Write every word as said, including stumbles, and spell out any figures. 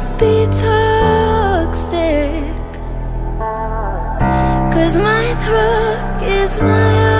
might be toxic, 'cause my truck is my own.